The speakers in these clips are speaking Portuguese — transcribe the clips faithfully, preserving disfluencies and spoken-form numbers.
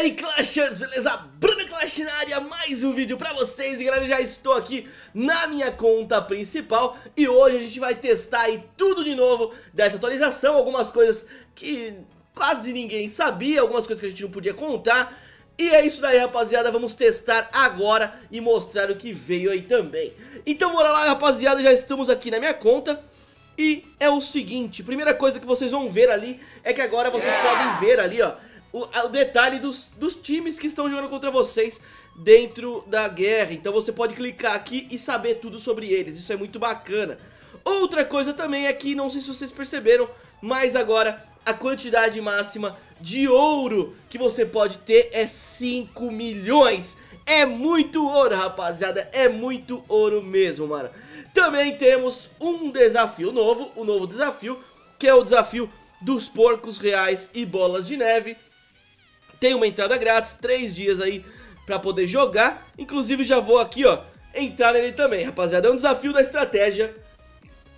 aí, Clashers, beleza? Bruno Clash na área, mais um vídeo pra vocês. E galera, eu já estou aqui na minha conta principal e hoje a gente vai testar aí tudo de novo dessa atualização. Algumas coisas que quase ninguém sabia, algumas coisas que a gente não podia contar. E é isso daí, rapaziada, vamos testar agora e mostrar o que veio aí também. Então bora lá, rapaziada, já estamos aqui na minha conta. E é o seguinte, primeira coisa que vocês vão ver ali é que agora vocês podem ver ali, ó, O, o detalhe dos, dos times que estão jogando contra vocês dentro da guerra. Então você pode clicar aqui e saber tudo sobre eles, isso é muito bacana. Outra coisa também é que, não sei se vocês perceberam, mas agora a quantidade máxima de ouro que você pode ter é cinco milhões. É muito ouro, rapaziada, é muito ouro mesmo, mano. Também temos um desafio novo, o um novo desafio, que é o desafio dos porcos reais e bolas de neve. Tem uma entrada grátis, três dias aí pra poder jogar. Inclusive já vou aqui, ó, entrar nele também, rapaziada. É um desafio da estratégia.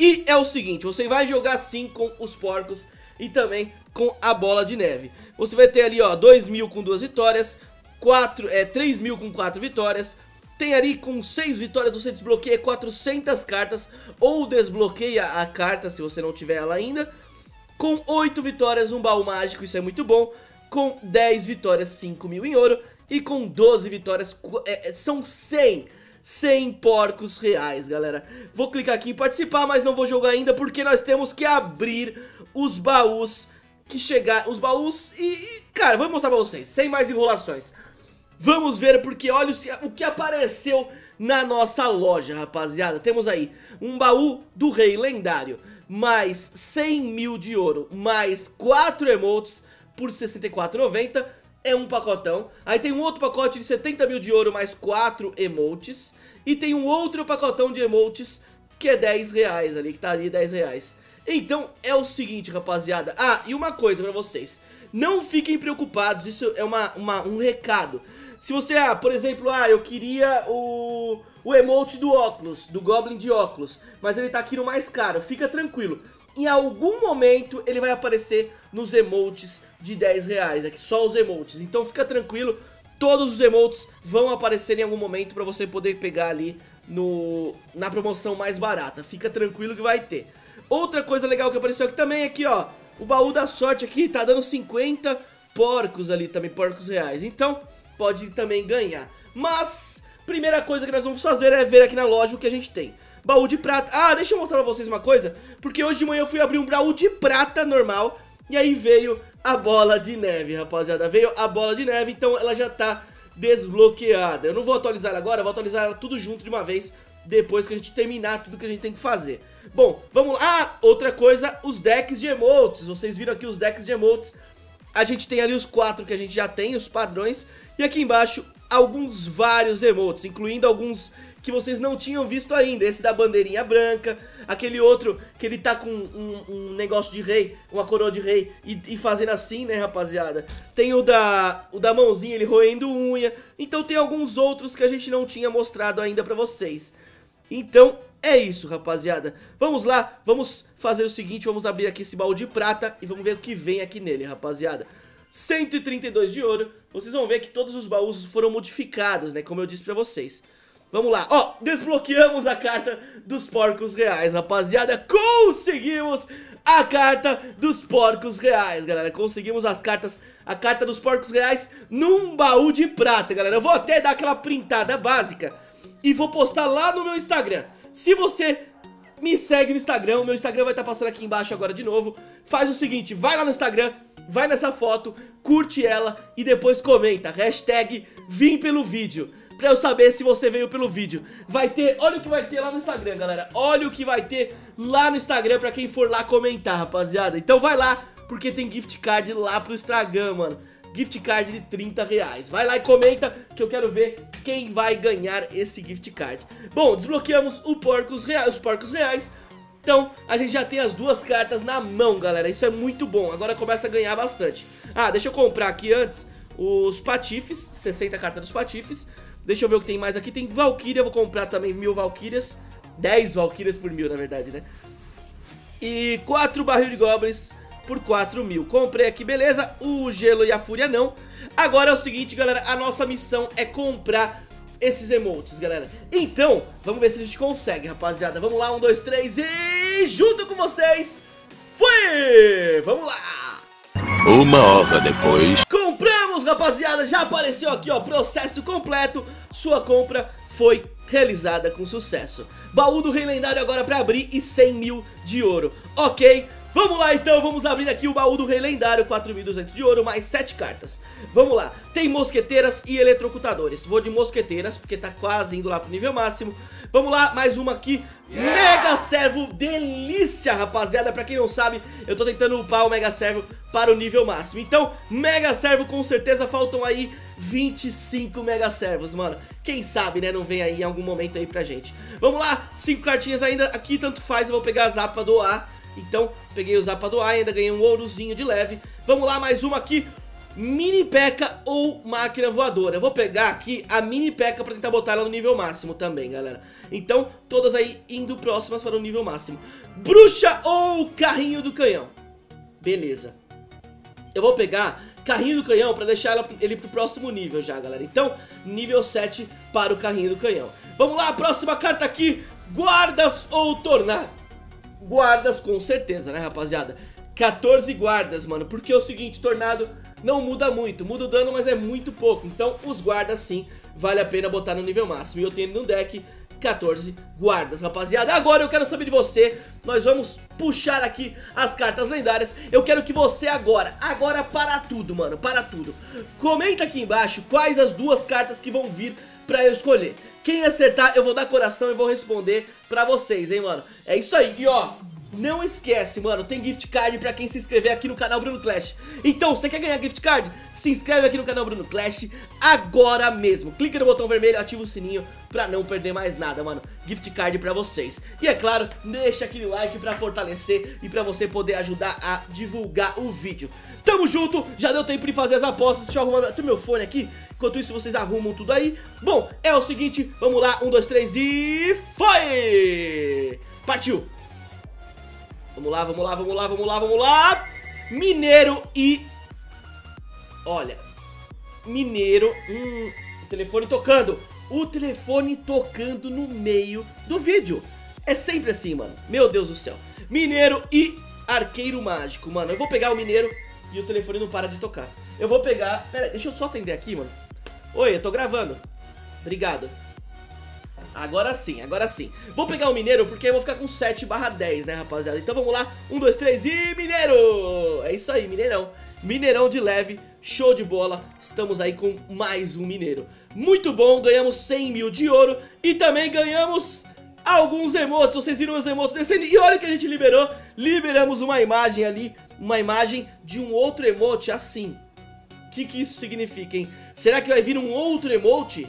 E é o seguinte, você vai jogar sim com os porcos e também com a bola de neve. Você vai ter ali, ó, dois mil com duas vitórias, quatro, é, três mil com quatro vitórias. Tem ali com seis vitórias você desbloqueia quatrocentas cartas ou desbloqueia a carta se você não tiver ela ainda. Com oito vitórias um baú mágico, isso é muito bom. Com dez vitórias, cinco mil em ouro. E com doze vitórias, são cem porcos reais, galera. Vou clicar aqui em participar, mas não vou jogar ainda, porque nós temos que abrir os baús que chegar. Os baús e, cara, vou mostrar pra vocês, sem mais enrolações. Vamos ver, porque olha o que apareceu na nossa loja, rapaziada. Temos aí um baú do rei lendário, mais cem mil de ouro, mais quatro emotes por sessenta e quatro reais e noventa centavos, é um pacotão. Aí tem um outro pacote de setenta mil de ouro mais quatro emotes. E tem um outro pacotão de emotes que é dez reais ali, que tá ali dez reais. Então é o seguinte, rapaziada. Ah, e uma coisa pra vocês, não fiquem preocupados, isso é uma, uma, um recado. Se você, ah, por exemplo, ah, eu queria o, o emote do óculos, do Goblin de óculos, mas ele tá aqui no mais caro, fica tranquilo. Em algum momento ele vai aparecer nos emotes de dez reais, aqui só os emotes, então fica tranquilo, todos os emotes vão aparecer em algum momento pra você poder pegar ali no, na promoção mais barata, fica tranquilo que vai ter. Outra coisa legal que apareceu aqui também é que, ó, o baú da sorte aqui tá dando cinquenta porcos ali também, porcos reais, então pode também ganhar. Mas, primeira coisa que nós vamos fazer é ver aqui na loja o que a gente tem. Baú de prata. Ah, deixa eu mostrar pra vocês uma coisa, porque hoje de manhã eu fui abrir um baú de prata normal e aí veio a bola de neve, rapaziada. Veio a bola de neve, então ela já tá desbloqueada. Eu não vou atualizar agora, eu vou atualizar ela tudo junto de uma vez, depois que a gente terminar tudo que a gente tem que fazer. Bom, vamos lá. Ah, outra coisa, os decks de emotes. Vocês viram aqui os decks de emotes. A gente tem ali os quatro que a gente já tem, os padrões. E aqui embaixo, alguns vários emotes, incluindo alguns que vocês não tinham visto ainda. Esse da bandeirinha branca, aquele outro que ele tá com um, um negócio de rei, uma coroa de rei e, e fazendo assim, né, rapaziada. Tem o da, o da mãozinha, ele roendo unha. Então tem alguns outros que a gente não tinha mostrado ainda pra vocês. Então é isso, rapaziada. Vamos lá, vamos fazer o seguinte, vamos abrir aqui esse baú de prata e vamos ver o que vem aqui nele, rapaziada. Cento e trinta e dois de ouro. Vocês vão ver que todos os baús foram modificados, né, como eu disse pra vocês. Vamos lá, ó, desbloqueamos a carta dos porcos reais, rapaziada. Conseguimos a carta dos porcos reais, galera. Conseguimos as cartas, a carta dos porcos reais num baú de prata, galera. Eu vou até dar aquela printada básica e vou postar lá no meu Instagram. Se você me segue no Instagram, o meu Instagram vai estar passando aqui embaixo agora de novo. Faz o seguinte, vai lá no Instagram, vai nessa foto, curte ela e depois comenta, hashtag vim pelo vídeo, pra eu saber se você veio pelo vídeo. Vai ter, olha o que vai ter lá no Instagram, galera. Olha o que vai ter lá no Instagram pra quem for lá comentar, rapaziada. Então vai lá, porque tem gift card lá pro Instagram, mano. Gift card de trinta reais. Vai lá e comenta que eu quero ver quem vai ganhar esse gift card. Bom, desbloqueamos o porcos reais, os porcos reais. Então a gente já tem as duas cartas na mão, galera. Isso é muito bom. Agora começa a ganhar bastante. Ah, deixa eu comprar aqui antes os patifes, sessenta cartas dos patifes. Deixa eu ver o que tem mais aqui. Tem Valkyria, vou comprar também mil Valkyrias. dez Valkyrias por mil, na verdade, né? E quatro barril de goblins. por quatro mil. Comprei aqui, beleza. O gelo e a fúria não. Agora é o seguinte, galera. A nossa missão é comprar esses emotes, galera. Então, vamos ver se a gente consegue, rapaziada. Vamos lá, um, dois, três e... junto com vocês. Foi! Vamos lá! Uma hora depois... compramos, rapaziada. Já apareceu aqui, ó. Processo completo. Sua compra foi realizada com sucesso. Baú do Rei Lendário agora pra abrir e cem mil de ouro. Ok, vamos lá então, vamos abrir aqui o baú do Rei Lendário, quatro mil e duzentos de ouro, mais sete cartas. Vamos lá, tem mosqueteiras e eletrocutadores. Vou de mosqueteiras, porque tá quase indo lá pro nível máximo. Vamos lá, mais uma aqui, Mega Servo, delícia, rapaziada. Pra quem não sabe, eu tô tentando upar o Mega Servo para o nível máximo. Então, Mega Servo com certeza, faltam aí vinte e cinco Mega Servos, mano. Quem sabe, né, não vem aí em algum momento aí pra gente. Vamos lá, cinco cartinhas ainda. Aqui tanto faz, eu vou pegar a Zap pra doar. Então, peguei o Zap pra doar, ainda ganhei um ourozinho de leve. Vamos lá, mais uma aqui, Mini P E K K A ou Máquina Voadora. Eu vou pegar aqui a Mini P E K K A pra tentar botar ela no nível máximo também, galera. Então, todas aí indo próximas para o nível máximo. Bruxa ou Carrinho do Canhão. Beleza. Eu vou pegar Carrinho do Canhão pra deixar ela, ele pro próximo nível já, galera. Então, nível sete para o Carrinho do Canhão. Vamos lá, a próxima carta aqui, Guardas ou Tornar. Guardas com certeza, né, rapaziada? quatorze guardas, mano, porque é o seguinte, Tornado não muda muito, muda o dano, mas é muito pouco. Então, os guardas sim, vale a pena botar no nível máximo. E eu tenho no deck quatorze guardas, rapaziada. Agora eu quero saber de você. Nós vamos puxar aqui as cartas lendárias. Eu quero que você agora, agora para tudo, mano, para tudo, comenta aqui embaixo quais as duas cartas que vão vir pra eu escolher. Quem acertar, eu vou dar coração e vou responder pra vocês, hein, mano. É isso aí, e ó, não esquece, mano, tem gift card pra quem se inscrever aqui no canal Bruno Clash. Então, você quer ganhar gift card? Se inscreve aqui no canal Bruno Clash agora mesmo. Clica no botão vermelho, ativa o sininho pra não perder mais nada, mano. Gift card pra vocês. E é claro, deixa aquele like pra fortalecer e pra você poder ajudar a divulgar o vídeo. Tamo junto, já deu tempo de fazer as apostas. Deixa eu arrumar meu fone aqui. Enquanto isso, vocês arrumam tudo aí. Bom, é o seguinte, vamos lá, um, dois, três e... foi! Partiu! Vamos lá, vamos lá, vamos lá, vamos lá, vamos lá. Mineiro e... olha, Mineiro, hum, o telefone tocando. O telefone tocando no meio do vídeo. É sempre assim, mano, meu Deus do céu. Mineiro e Arqueiro Mágico. Mano, eu vou pegar o Mineiro e o telefone não para de tocar. Eu vou pegar... pera, deixa eu só atender aqui, mano. Oi, eu tô gravando. Obrigado. Agora sim, agora sim. Vou pegar o Mineiro porque eu vou ficar com sete barra dez, né, rapaziada? Então vamos lá, um, dois, três e Mineiro! É isso aí, Mineirão. Mineirão de leve, show de bola. Estamos aí com mais um Mineiro. Muito bom, ganhamos cem mil de ouro. E também ganhamos alguns emotes, vocês viram os emotes descendo. E olha que a gente liberou, liberamos uma imagem ali, uma imagem de um outro emote assim. O que que isso significa, hein? Será que vai vir um outro emote?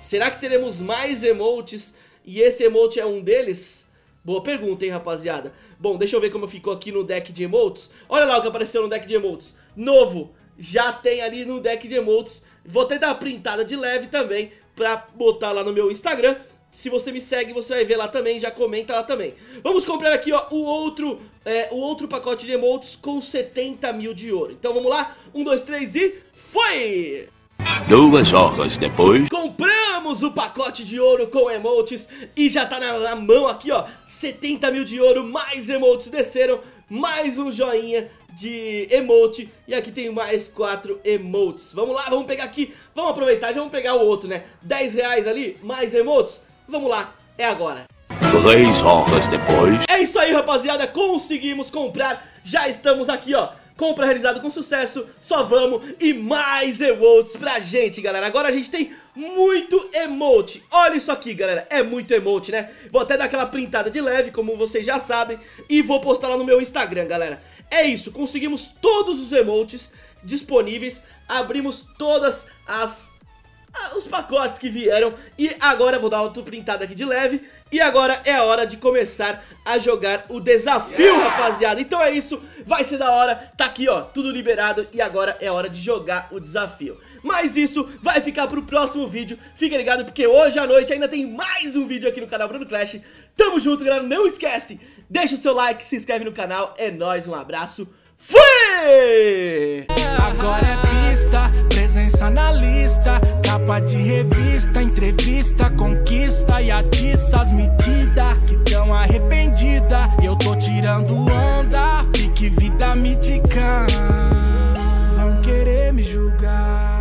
Será que teremos mais emotes e esse emote é um deles? Boa pergunta, hein, rapaziada? Bom, deixa eu ver como ficou aqui no deck de emotes. Olha lá o que apareceu no deck de emotes. Novo, já tem ali no deck de emotes. Vou até dar uma printada de leve também pra botar lá no meu Instagram. Se você me segue, você vai ver lá também, já comenta lá também. Vamos comprar aqui, ó, o outro, é, o outro pacote de emotes com setenta mil de ouro. Então vamos lá, um, dois, três e foi! Duas horas depois, compramos o pacote de ouro com emotes e já tá na, na mão aqui, ó, setenta mil de ouro, mais emotes desceram, mais um joinha de emote e aqui tem mais quatro emotes. Vamos lá, vamos pegar aqui, vamos aproveitar e vamos pegar o outro, né, dez reais ali, mais emotes, vamos lá, é agora. Três horas depois, é isso aí, rapaziada, conseguimos comprar, já estamos aqui, ó. Compra realizada com sucesso, só vamos e mais emotes pra gente, galera. Agora a gente tem muito emote. Olha isso aqui, galera, é muito emote, né? Vou até dar aquela printada de leve, como vocês já sabem, e vou postar lá no meu Instagram, galera. É isso, conseguimos todos os emotes disponíveis, abrimos todas as... os pacotes que vieram. E agora vou dar outro printado aqui de leve. E agora é a hora de começar a jogar o desafio, rapaziada. Então é isso, vai ser da hora. Tá aqui, ó, tudo liberado. E agora é hora de jogar o desafio. Mas isso vai ficar pro próximo vídeo. Fica ligado porque hoje à noite ainda tem mais um vídeo aqui no canal Bruno Clash. Tamo junto, galera, não esquece, deixa o seu like, se inscreve no canal. É nóis, um abraço, Fui! Agora é pista, presença na lista, capa de revista, entrevista, conquista e atiça as medidas que tão arrependida. Eu tô tirando onda, pique vida miticã, vão querer me julgar.